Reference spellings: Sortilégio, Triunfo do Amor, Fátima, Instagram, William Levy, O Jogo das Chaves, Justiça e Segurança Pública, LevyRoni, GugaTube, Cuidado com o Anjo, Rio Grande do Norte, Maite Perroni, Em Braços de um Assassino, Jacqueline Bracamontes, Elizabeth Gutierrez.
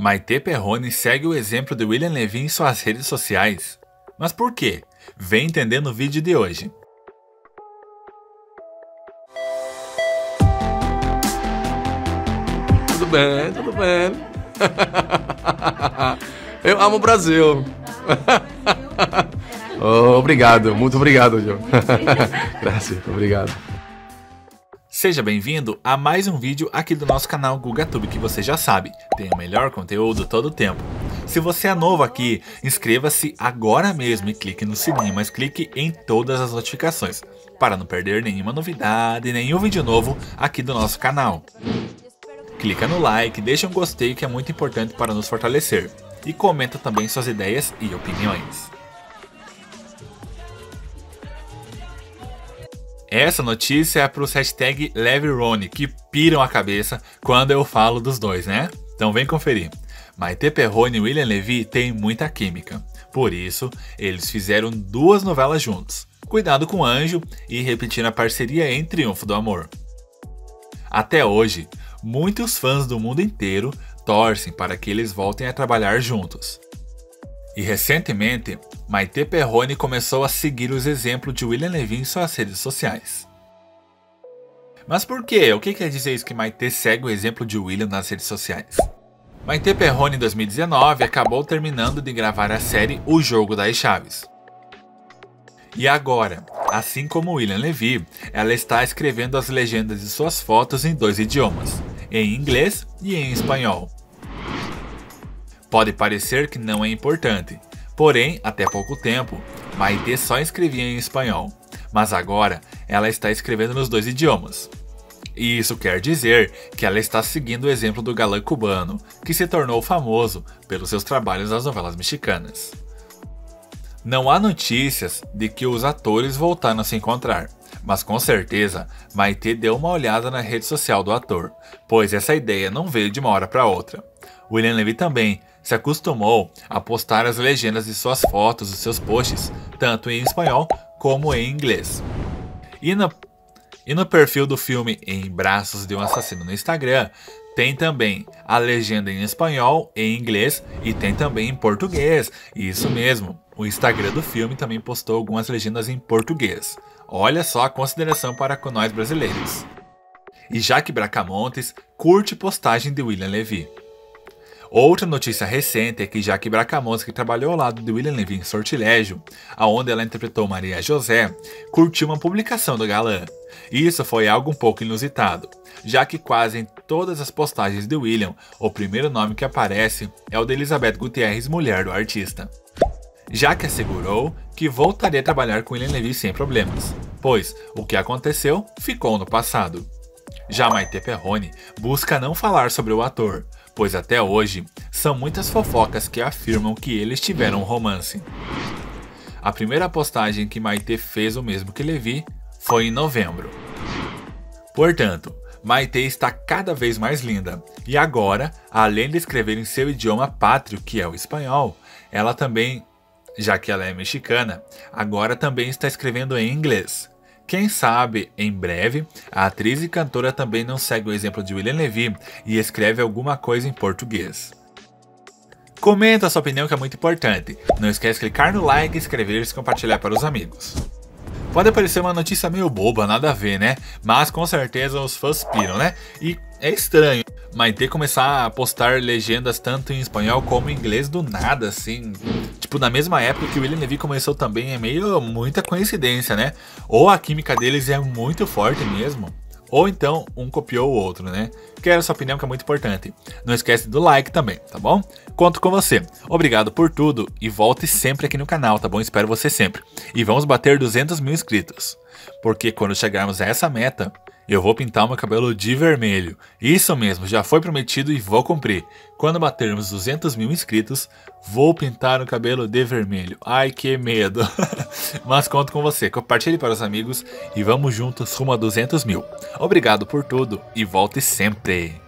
Maite Perroni segue o exemplo de William Levy em suas redes sociais. Mas por quê? Vem entender no vídeo de hoje. Tudo bem, tudo bem. Eu amo o Brasil. Oh, obrigado, muito obrigado, João. Graças, obrigado. Seja bem-vindo a mais um vídeo aqui do nosso canal GugaTube, que você já sabe, tem o melhor conteúdo todo o tempo. Se você é novo aqui, inscreva-se agora mesmo e clique no sininho, mas clique em todas as notificações, para não perder nenhuma novidade, nenhum vídeo novo aqui do nosso canal. Clica no like, deixa um gostei que é muito importante para nos fortalecer, e comenta também suas ideias e opiniões. Essa notícia é para os hashtag LevyRoni, que piram a cabeça quando eu falo dos dois, né? Então vem conferir. Maite Perroni e William Levy têm muita química. Por isso, eles fizeram duas novelas juntos, Cuidado com o Anjo e repetindo a parceria em Triunfo do Amor. Até hoje, muitos fãs do mundo inteiro torcem para que eles voltem a trabalhar juntos. E recentemente, Maite Perroni começou a seguir os exemplos de William Levy em suas redes sociais. Mas por quê? O que quer dizer isso que Maite segue o exemplo de William nas redes sociais? Maite Perroni, em 2019, acabou terminando de gravar a série O Jogo das Chaves. E agora, assim como William Levy, ela está escrevendo as legendas de suas fotos em dois idiomas, em inglês e em espanhol. Pode parecer que não é importante, porém, até pouco tempo, Maite só escrevia em espanhol, mas agora ela está escrevendo nos dois idiomas. E isso quer dizer que ela está seguindo o exemplo do galã cubano, que se tornou famoso pelos seus trabalhos nas novelas mexicanas. Não há notícias de que os atores voltaram a se encontrar, mas com certeza Maite deu uma olhada na rede social do ator, pois essa ideia não veio de uma hora para outra. William Levy também se acostumou a postar as legendas de suas fotos e seus posts, tanto em espanhol como em inglês. E no perfil do filme Em Braços de um Assassino no Instagram, tem também a legenda em espanhol, em inglês e tem também em português. Isso mesmo, o Instagram do filme também postou algumas legendas em português. Olha só a consideração para com nós brasileiros. E Jacqueline Bracamontes curte postagem de William Levy. Outra notícia recente é que Jacqueline Bracamontes, que trabalhou ao lado de William Levy em Sortilégio, onde ela interpretou Maria José, curtiu uma publicação do galã. Isso foi algo um pouco inusitado, já que quase em todas as postagens de William, o primeiro nome que aparece é o de Elizabeth Gutierrez, mulher do artista. Jaque assegurou que voltaria a trabalhar com William Levy sem problemas, pois o que aconteceu ficou no passado. Já Maite Perroni busca não falar sobre o ator, pois até hoje são muitas fofocas que afirmam que eles tiveram um romance. A primeira postagem que Maite fez o mesmo que Levy foi em novembro. Portanto, Maite está cada vez mais linda e agora, além de escrever em seu idioma pátrio, que é o espanhol, ela também, já que ela é mexicana, agora também está escrevendo em inglês. Quem sabe, em breve, a atriz e cantora também não segue o exemplo de William Levy e escreve alguma coisa em português. Comenta a sua opinião que é muito importante. Não esquece de clicar no like, inscrever-se e compartilhar para os amigos. Pode parecer uma notícia meio boba, nada a ver, né? Mas com certeza os fãs piram, né? E é estranho Maite começar a postar legendas tanto em espanhol como em inglês do nada, assim. Tipo, na mesma época que o William Levy começou também, é meio muita coincidência, né? Ou a química deles é muito forte mesmo, ou então um copiou o outro, né? Quero sua opinião que é muito importante. Não esquece do like também, tá bom? Conto com você. Obrigado por tudo e volte sempre aqui no canal, tá bom? Espero você sempre. E vamos bater 200.000 inscritos, porque quando chegarmos a essa meta, eu vou pintar meu cabelo de vermelho. Isso mesmo, já foi prometido e vou cumprir. Quando batermos 200.000 inscritos, vou pintar o cabelo de vermelho. Ai, que medo. Mas conto com você, compartilhe para os amigos e vamos juntos rumo a 200.000. Obrigado por tudo e volte sempre.